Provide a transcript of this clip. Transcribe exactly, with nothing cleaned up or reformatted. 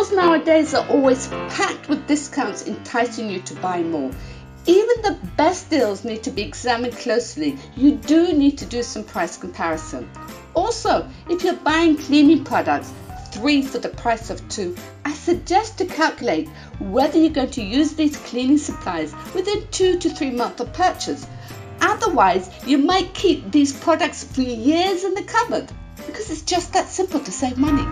Stores nowadays are always packed with discounts enticing you to buy more. Even the best deals need to be examined closely. You do need to do some price comparison. Also, if you're buying cleaning products, three for the price of two, I suggest to calculate whether you're going to use these cleaning supplies within two to three months of purchase. Otherwise, you might keep these products for years in the cupboard, because it's just that simple to save money.